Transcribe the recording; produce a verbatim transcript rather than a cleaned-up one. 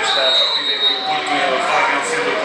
esta partida que o Porto vai vencendo.